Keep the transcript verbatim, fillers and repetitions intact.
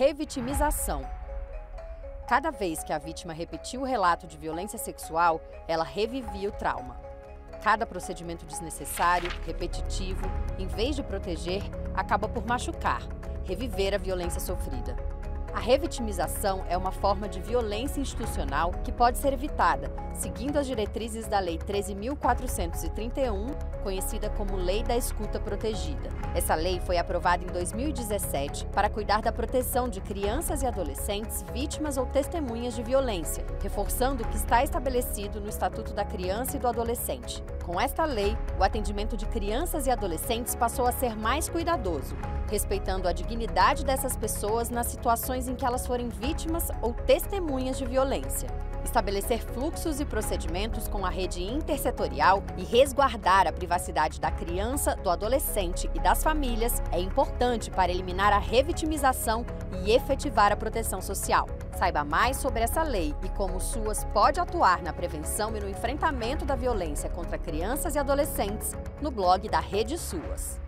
Revitimização. Cada vez que a vítima repetia o relato de violência sexual, ela revivia o trauma. Cada procedimento desnecessário, repetitivo, em vez de proteger, acaba por machucar, reviver a violência sofrida. A revitimização é uma forma de violência institucional que pode ser evitada, seguindo as diretrizes da Lei treze mil quatrocentos e trinta e um, conhecida como Lei da Escuta Protegida. Essa lei foi aprovada em dois mil e dezessete para cuidar da proteção de crianças e adolescentes vítimas ou testemunhas de violência, reforçando o que está estabelecido no Estatuto da Criança e do Adolescente. Com esta lei, o atendimento de crianças e adolescentes passou a ser mais cuidadoso, respeitando a dignidade dessas pessoas nas situações em que elas forem vítimas ou testemunhas de violência, estabelecer fluxos e procedimentos com a rede intersetorial e resguardar a privacidade da criança, do adolescente e das famílias é importante para eliminar a revitimização e efetivar a proteção social. Saiba mais sobre essa lei e como o SUAS pode atuar na prevenção e no enfrentamento da violência contra crianças e adolescentes no blog da Rede SUAS.